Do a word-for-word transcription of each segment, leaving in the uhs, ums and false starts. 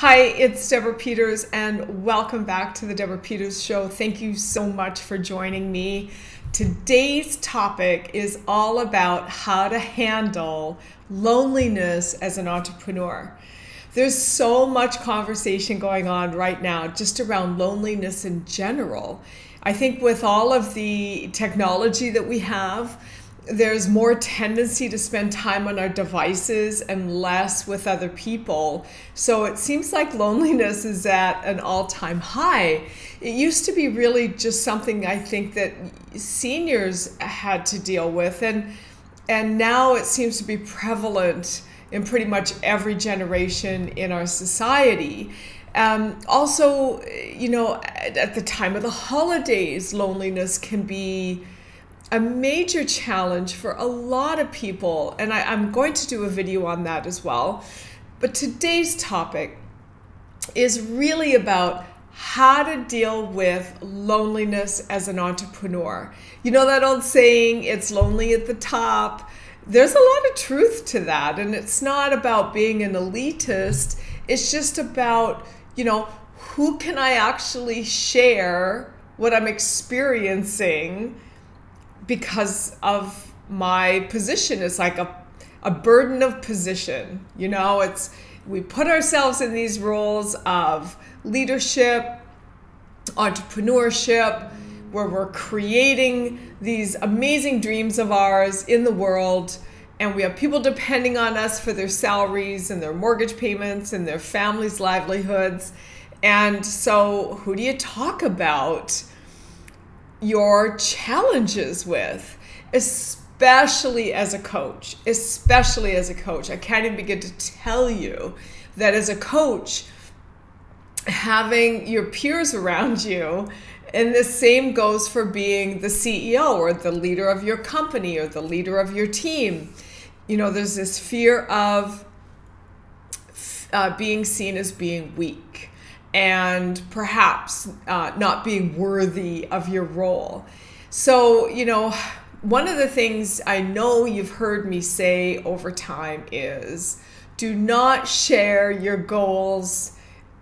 Hi, it's Deborah Peters, and welcome back to the Deborah Peters Show. Thank you so much for joining me. Today's topic is all about how to handle loneliness as an entrepreneur. There's so much conversation going on right now just around loneliness in general. I think with all of the technology that we have, there's more tendency to spend time on our devices and less with other people. So it seems like loneliness is at an all-time high. It used to be really just something I think that seniors had to deal with, and and now it seems to be prevalent in pretty much every generation in our society. Um, also, you know, at, at the time of the holidays, loneliness can be a major challenge for a lot of people, and I, I'm going to do a video on that as well. But today's topic is really about how to deal with loneliness as an entrepreneur. You know that old saying, it's lonely at the top. There's a lot of truth to that, and it's not about being an elitist. It's just about, you know, who can I actually share what I'm experiencing because of my position. It's like a, a burden of position. You know, it's, we put ourselves in these roles of leadership, entrepreneurship, where we're creating these amazing dreams of ours in the world, and we have people depending on us for their salaries and their mortgage payments and their families' livelihoods. And so who do you talk about your challenges with, especially as a coach, especially as a coach. I can't even begin to tell you that as a coach, having your peers around you, and the same goes for being the C E O or the leader of your company or the leader of your team. You know, there's this fear of uh, being seen as being weak, and perhaps uh, not being worthy of your role. So, you know, one of the things I know you've heard me say over time is do not share your goals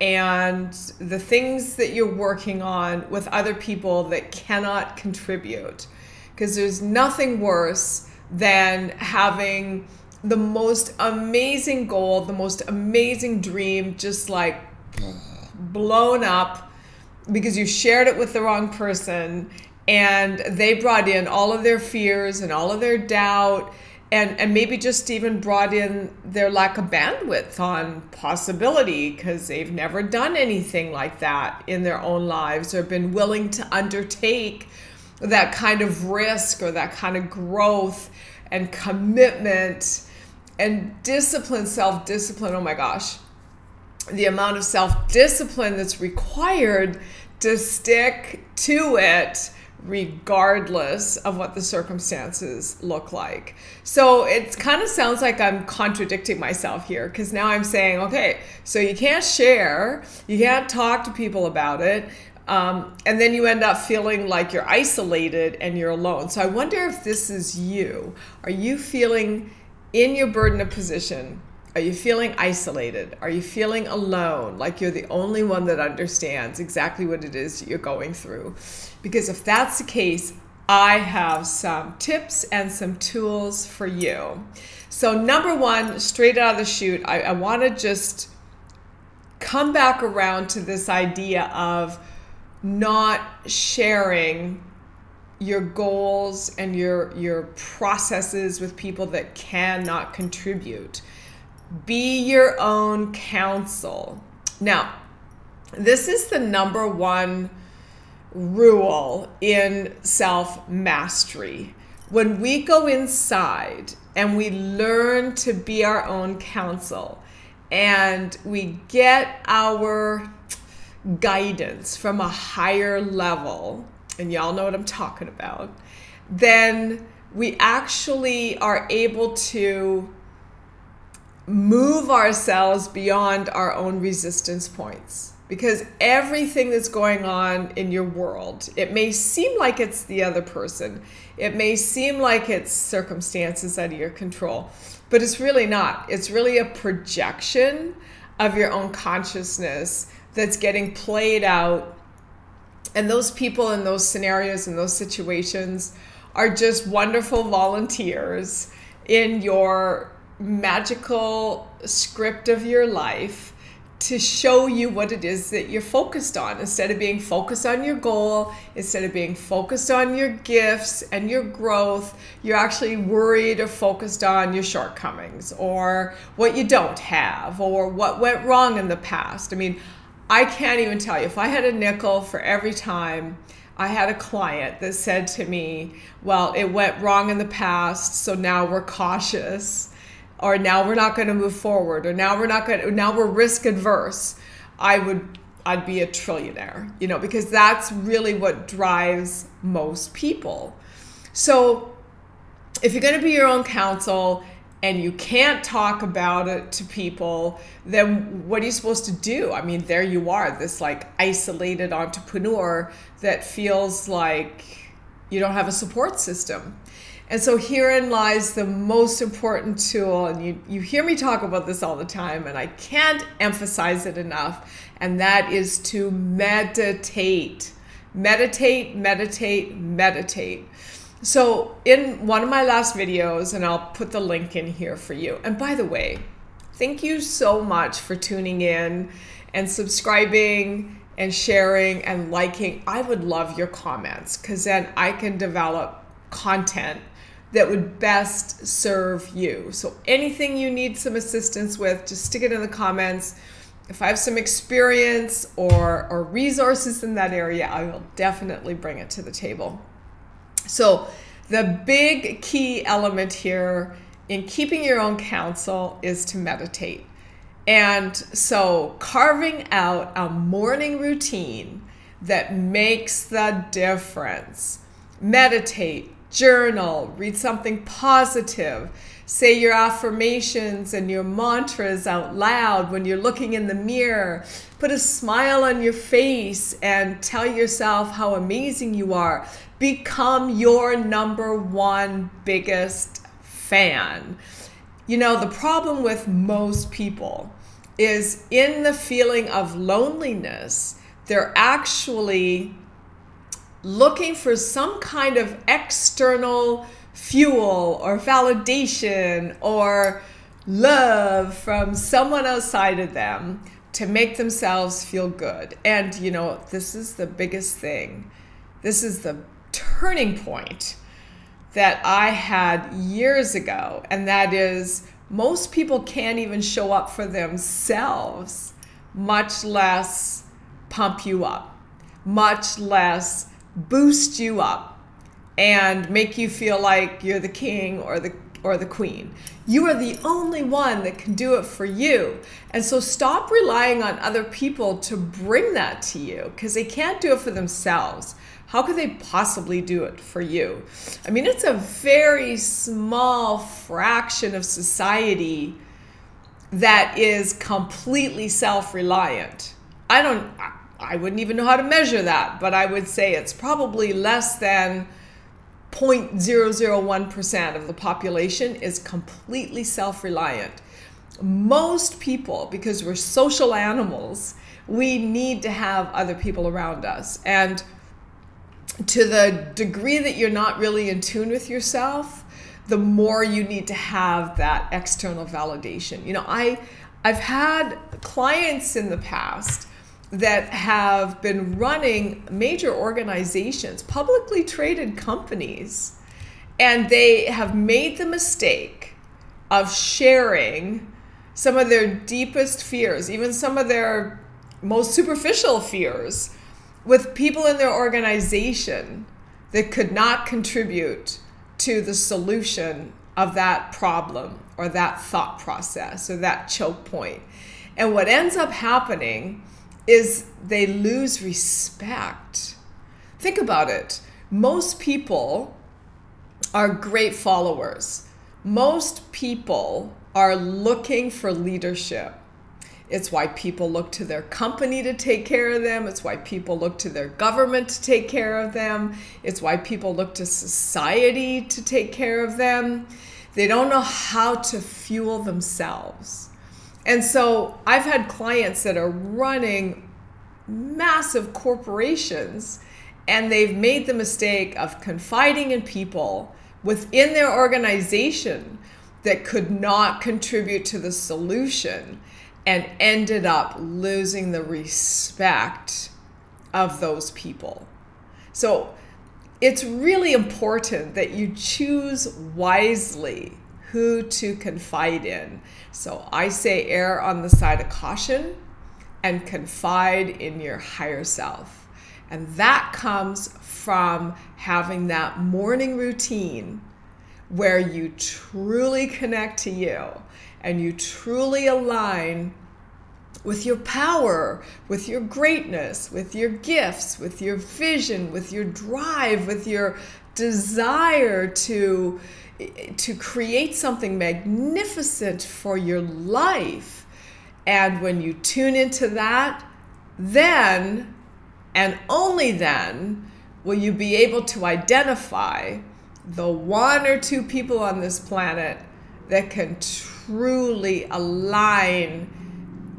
and the things that you're working on with other people that cannot contribute, because there's nothing worse than having the most amazing goal, the most amazing dream, just like blown up because you shared it with the wrong person, and they brought in all of their fears and all of their doubt, and, and maybe just even brought in their lack of bandwidth on possibility because they've never done anything like that in their own lives or been willing to undertake that kind of risk or that kind of growth and commitment and discipline, self-discipline. Oh my gosh. The amount of self-discipline that's required to stick to it regardless of what the circumstances look like. So it kind of sounds like I'm contradicting myself here, because now I'm saying, okay, so you can't share, you can't talk to people about it, um, and then you end up feeling like you're isolated and you're alone. So I wonder if this is you. Are you feeling in your burden of position? Are you feeling isolated? Are you feeling alone? Like you're the only one that understands exactly what it is you're going through? Because if that's the case, I have some tips and some tools for you. So number one, straight out of the chute, I, I want to just come back around to this idea of not sharing your goals and your, your processes with people that cannot contribute. Be your own counsel. Now, this is the number one rule in self-mastery. When we go inside and we learn to be our own counsel, and we get our guidance from a higher level, and y'all know what I'm talking about, then we actually are able to move ourselves beyond our own resistance points. Because everything that's going on in your world, it may seem like it's the other person, it may seem like it's circumstances out of your control, but it's really not. It's really a projection of your own consciousness that's getting played out. And those people in those scenarios and those situations are just wonderful volunteers in your magical script of your life to show you what it is that you're focused on. Instead of being focused on your goal, instead of being focused on your gifts and your growth, you're actually worried or focused on your shortcomings or what you don't have or what went wrong in the past. I mean, I can't even tell you, if I had a nickel for every time I had a client that said to me, well, it went wrong in the past, so now we're cautious, or now we're not going to move forward, or now we're not going to, now we're risk adverse, I would, I'd be a trillionaire, you know, because that's really what drives most people. So if you're going to be your own counsel and you can't talk about it to people, then what are you supposed to do? I mean, there you are, this like isolated entrepreneur that feels like you don't have a support system. And so herein lies the most important tool, and you, you hear me talk about this all the time, and I can't emphasize it enough, and that is to meditate. Meditate, meditate, meditate. So in one of my last videos, and I'll put the link in here for you, and by the way, thank you so much for tuning in and subscribing and sharing and liking. I would love your comments, because then I can develop content that would best serve you. So anything you need some assistance with, just stick it in the comments. If I have some experience or, or resources in that area, I will definitely bring it to the table. So the big key element here in keeping your own counsel is to meditate. And so carving out a morning routine that makes the difference. Meditate, journal, read something positive, say your affirmations and your mantras out loud when you're looking in the mirror, put a smile on your face and tell yourself how amazing you are. Become your number one biggest fan. You know, the problem with most people is in the feeling of loneliness, they're actually looking for some kind of external fuel or validation or love from someone outside of them to make themselves feel good. And you know, this is the biggest thing. This is the turning point that I had years ago. And that is, most people can't even show up for themselves, much less pump you up, much less boost you up and make you feel like you're the king or the or the queen. You are the only one that can do it for you. And so stop relying on other people to bring that to you, because they can't do it for themselves. How could they possibly do it for you? I mean, it's a very small fraction of society that is completely self-reliant. I don't I wouldn't even know how to measure that, but I would say it's probably less than zero point zero zero one percent of the population is completely self-reliant. Most people, because we're social animals, we need to have other people around us. And to the degree that you're not really in tune with yourself, the more you need to have that external validation. You know, I, I've had clients in the past that have been running major organizations, publicly traded companies, and they have made the mistake of sharing some of their deepest fears, even some of their most superficial fears, with people in their organization that could not contribute to the solution of that problem or that thought process or that choke point. And what ends up happening is they lose respect. Think about it. Most people are great followers. Most people are looking for leadership. It's why people look to their company to take care of them. It's why people look to their government to take care of them. It's why people look to society to take care of them. They don't know how to fuel themselves. And so I've had clients that are running massive corporations, and they've made the mistake of confiding in people within their organization that could not contribute to the solution, and ended up losing the respect of those people. So it's really important that you choose wisely who to confide in. So I say err on the side of caution and confide in your higher self. And that comes from having that morning routine where you truly connect to you and you truly align with your power, with your greatness, with your gifts, with your vision, with your drive, with your desire to, to create something magnificent for your life. And when you tune into that, then and only then will you be able to identify the one or two people on this planet that can truly align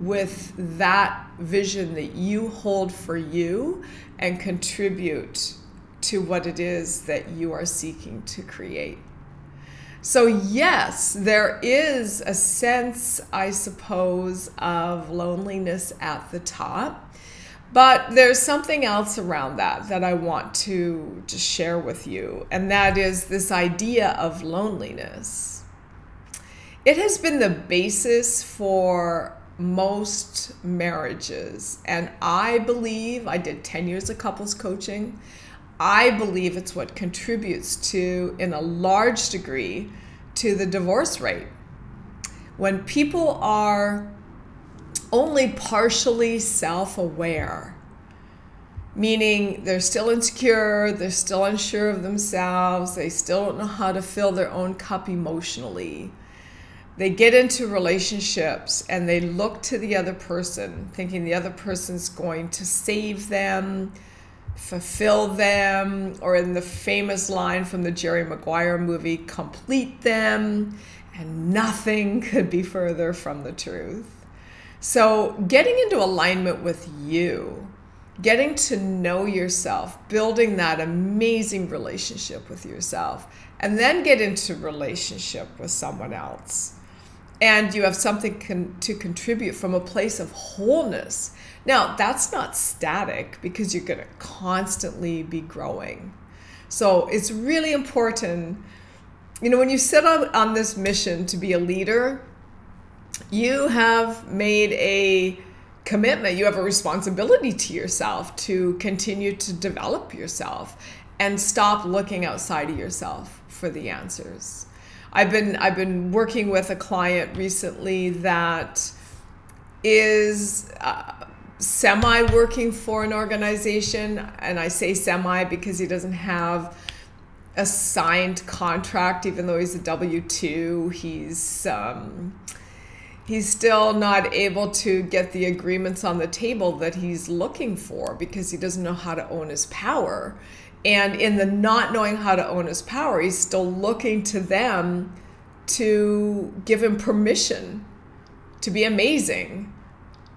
with that vision that you hold for you and contribute to what it is that you are seeking to create. So yes, there is a sense, I suppose, of loneliness at the top, but there's something else around that that I want to just share with you, and that is this idea of loneliness. It has been the basis for most marriages, and I believe, I did ten years of couples coaching, I believe it's what contributes to, in a large degree, to the divorce rate. When people are only partially self-aware, meaning they're still insecure, they're still unsure of themselves, they still don't know how to fill their own cup emotionally. They get into relationships and they look to the other person, thinking the other person's going to save them, fulfill them, or in the famous line from the Jerry Maguire movie, complete them, and nothing could be further from the truth. So getting into alignment with you, getting to know yourself, building that amazing relationship with yourself, and then get into relationship with someone else. And you have something con to contribute from a place of wholeness. Now, that's not static because you're gonna constantly be growing. So it's really important, you know, when you set out on this mission to be a leader, you have made a commitment, you have a responsibility to yourself to continue to develop yourself and stop looking outside of yourself for the answers. I've been, I've been working with a client recently that is uh, semi-working for an organization, and I say semi because he doesn't have a signed contract, even though he's a W two, he's... Um, He's still not able to get the agreements on the table that he's looking for because he doesn't know how to own his power. And in the not knowing how to own his power, he's still looking to them to give him permission to be amazing,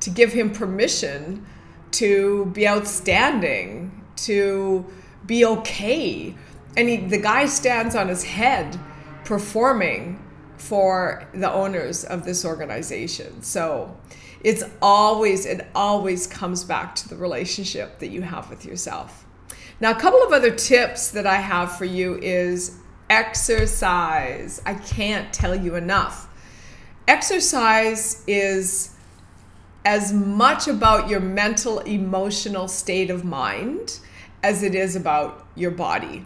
to give him permission to be outstanding, to be okay. And he, the guy stands on his head performing for the owners of this organization. So it's always, it always comes back to the relationship that you have with yourself. Now, a couple of other tips that I have for you is exercise. I can't tell you enough. Exercise is as much about your mental, emotional state of mind as it is about your body,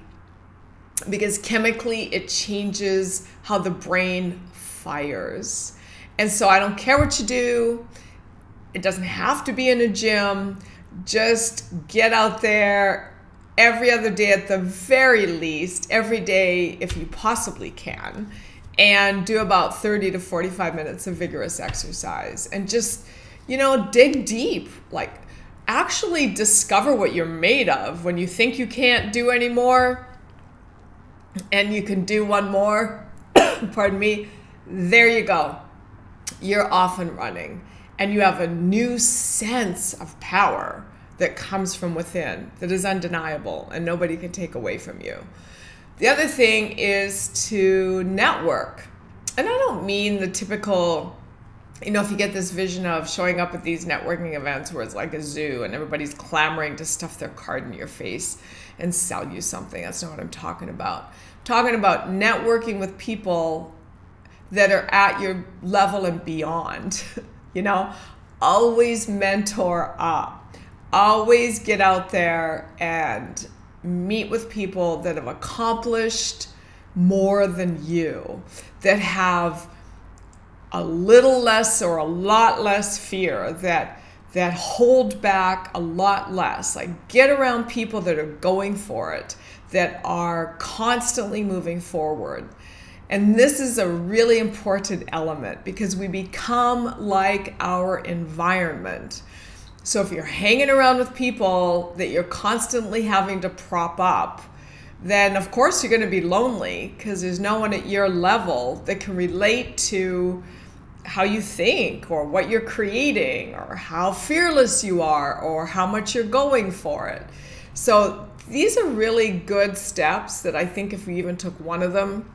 because chemically it changes how the brain fires. And so I don't care what you do. It doesn't have to be in a gym. Just get out there every other day at the very least, every day if you possibly can, and do about thirty to forty-five minutes of vigorous exercise. And just, you know, dig deep, like actually discover what you're made of. When you think you can't do anymore, and you can do one more, pardon me, there you go. you're off and running, and you have a new sense of power that comes from within that is undeniable and nobody can take away from you. The other thing is to network. And I don't mean the typical, you know, if you get this vision of showing up at these networking events where it's like a zoo and everybody's clamoring to stuff their card in your face and sell you something. That's not what I'm talking about. I'm talking about networking with people that are at your level and beyond. You know, always mentor up. Always get out there and meet with people that have accomplished more than you, that have a little less or a lot less fear, that that hold back a lot less. Like, get around people that are going for it, that are constantly moving forward. And this is a really important element because we become like our environment. So if you're hanging around with people that you're constantly having to prop up, then of course you're going to be lonely because there's no one at your level that can relate to how you think or what you're creating or how fearless you are or how much you're going for it. So these are really good steps that I think if we even took one of them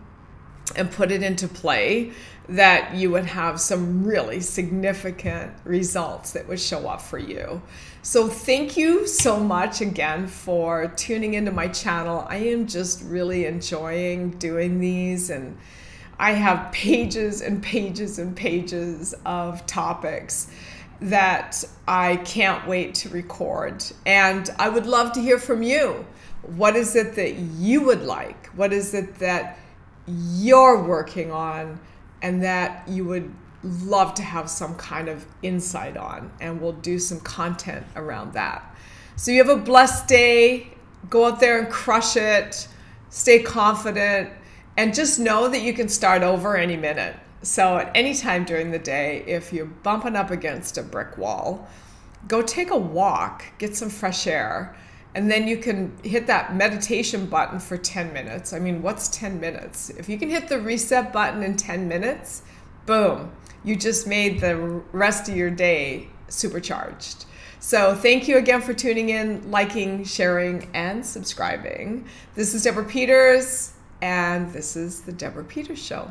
and put it into play, that you would have some really significant results that would show up for you. So thank you so much again for tuning into my channel. I am just really enjoying doing these, and I have pages and pages and pages of topics that I can't wait to record. And I would love to hear from you. What is it that you would like? What is it that you're working on and that you would love to have some kind of insight on, and we'll do some content around that. So you have a blessed day. Go out there and crush it. Stay confident, and just know that you can start over any minute. So at any time during the day, if you're bumping up against a brick wall, go take a walk, get some fresh air, and then you can hit that meditation button for ten minutes. I mean, what's ten minutes? If you can hit the reset button in ten minutes, boom, you just made the rest of your day supercharged. So thank you again for tuning in, liking, sharing, and subscribing. This is Deborah Peters, and this is The Deborah Peters Show.